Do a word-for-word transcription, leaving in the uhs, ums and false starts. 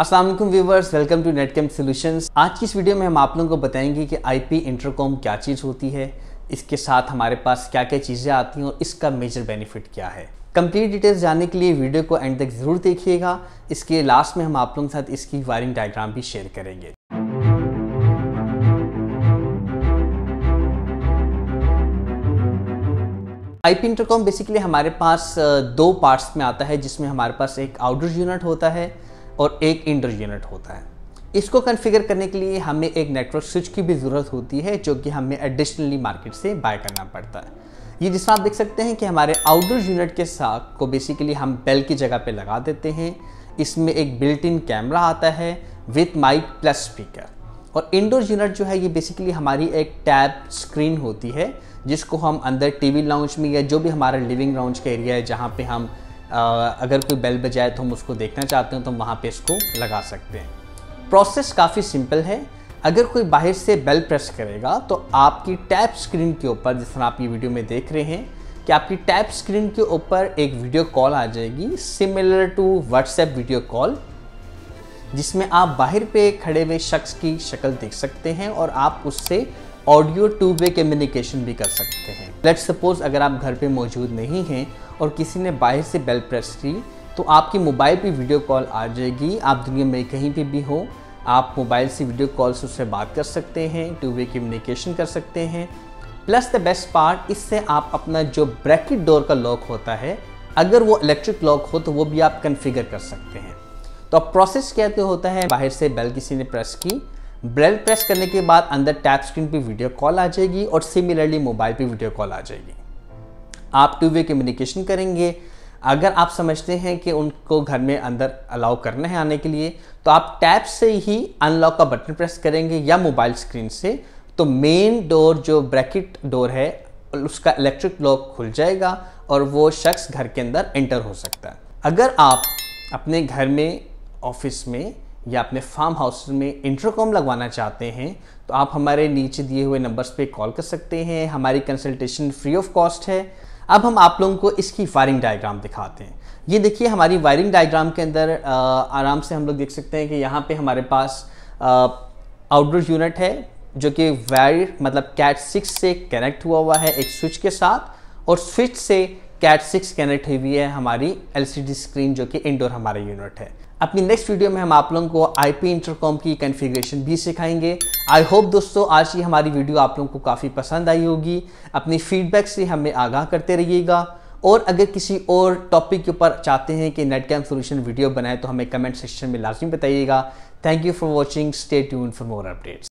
अस्सलाम वालेकुम viewers, welcome to Netcam solutions. आज की इस वीडियो में हम आप लोगों को बताएंगे कि आईपी इंटरकॉम क्या चीज़ होती है, इसके साथ हमारे पास क्या क्या चीज़ें आती हैं और इसका मेजर बेनिफिट क्या है। कंप्लीट डिटेल्स जानने के लिए वीडियो को एंड तक ज़रूर देखिएगा। इसके लास्ट में हम आप लोगों के साथ इसकी वायरिंग डायग्राम भी शेयर करेंगे। आईपी इंटरकॉम बेसिकली हमारे पास दो पार्ट्स में आता है, जिसमें हमारे पास एक आउटडोर यूनिट होता है और एक इंडोर यूनिट होता है। इसको कॉन्फ़िगर करने के लिए हमें एक नेटवर्क स्विच की भी ज़रूरत होती है, जो कि हमें एडिशनली मार्केट से बाय करना पड़ता है। ये जिसमें आप देख सकते हैं कि हमारे आउटडोर यूनिट के साथ को बेसिकली हम बेल की जगह पे लगा देते हैं। इसमें एक बिल्ट इन कैमरा आता है विथ माइक प्लस स्पीकर, और इंडोर यूनिट जो है ये बेसिकली हमारी एक टैब स्क्रीन होती है, जिसको हम अंदर टी वी लाउंज में या जो भी हमारा लिविंग लाउंज का एरिया है, जहाँ पर हम अगर कोई बेल बजाए तो हम उसको देखना चाहते हैं तो हम वहाँ पे इसको लगा सकते हैं। प्रोसेस काफ़ी सिंपल है। अगर कोई बाहर से बेल प्रेस करेगा तो आपकी टैप स्क्रीन के ऊपर, जिस तरह आप ये वीडियो में देख रहे हैं कि आपकी टैप स्क्रीन के ऊपर एक वीडियो कॉल आ जाएगी, similar to WhatsApp video call, जिसमें आप बाहर पे खड़े हुए शख्स की शक्ल देख सकते हैं और आप उससे ऑडियो टू वे कम्युनिकेशन भी कर सकते हैं। लेट्स सपोज अगर आप घर पे मौजूद नहीं हैं और किसी ने बाहर से बेल प्रेस की, तो आपकी मोबाइल पे वीडियो कॉल आ जाएगी। आप दुनिया में कहीं पे भी हो, आप मोबाइल से वीडियो कॉल से उससे बात कर सकते हैं, टू वे कम्युनिकेशन कर सकते हैं। प्लस द बेस्ट पार्ट, इससे आप अपना जो ब्रैकेट डोर का लॉक होता है, अगर वो इलेक्ट्रिक लॉक हो तो वो भी आप कन्फिगर कर सकते हैं। तो अब प्रोसेस क्या होता है, बाहर से बेल किसी ने प्रेस की, बेल प्रेस करने के बाद अंदर टैप स्क्रीन पे वीडियो कॉल आ जाएगी और सिमिलरली मोबाइल पे वीडियो कॉल आ जाएगी। आप टू वे कम्युनिकेशन करेंगे। अगर आप समझते हैं कि उनको घर में अंदर अलाउ करना है आने के लिए, तो आप टैप से ही अनलॉक का बटन प्रेस करेंगे या मोबाइल स्क्रीन से, तो मेन डोर जो ब्रैकेट डोर है उसका इलेक्ट्रिक लॉक खुल जाएगा और वो शख्स घर के अंदर एंटर हो सकता है। अगर आप अपने घर में, ऑफिस में या अपने फार्म हाउस में इंटरकॉम लगवाना चाहते हैं तो आप हमारे नीचे दिए हुए नंबर्स पे कॉल कर सकते हैं। हमारी कंसल्टेशन फ्री ऑफ कॉस्ट है। अब हम आप लोगों को इसकी वायरिंग डायग्राम दिखाते हैं। ये देखिए हमारी वायरिंग डायग्राम के अंदर आ, आराम से हम लोग देख सकते हैं कि यहाँ पे हमारे पास आउटडोर यूनिट है, जो कि वायर मतलब कैट सिक्स से कनेक्ट हुआ हुआ है एक स्विच के साथ, और स्विच से कैट सिक्स कनेक्ट हुई है हमारी एलसीडी स्क्रीन, जो कि इंडोर हमारा यूनिट है। अपनी नेक्स्ट वीडियो में हम आप लोगों को आईपी इंटरकॉम की कॉन्फ़िगरेशन भी सिखाएंगे। आई होप दोस्तों आज की हमारी वीडियो आप लोगों को काफ़ी पसंद आई होगी। अपनी फीडबैक से हमें आगाह करते रहिएगा, और अगर किसी और टॉपिक के ऊपर चाहते हैं कि नेटकैम सॉल्यूशन वीडियो बनाए तो हमें कमेंट सेक्शन में लाजमी बताइएगा। Thank you for watching. Stay tuned for more updates.